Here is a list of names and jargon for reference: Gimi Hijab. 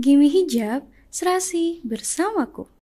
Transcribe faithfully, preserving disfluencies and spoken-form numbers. Gimi Hijab, serasi bersamaku.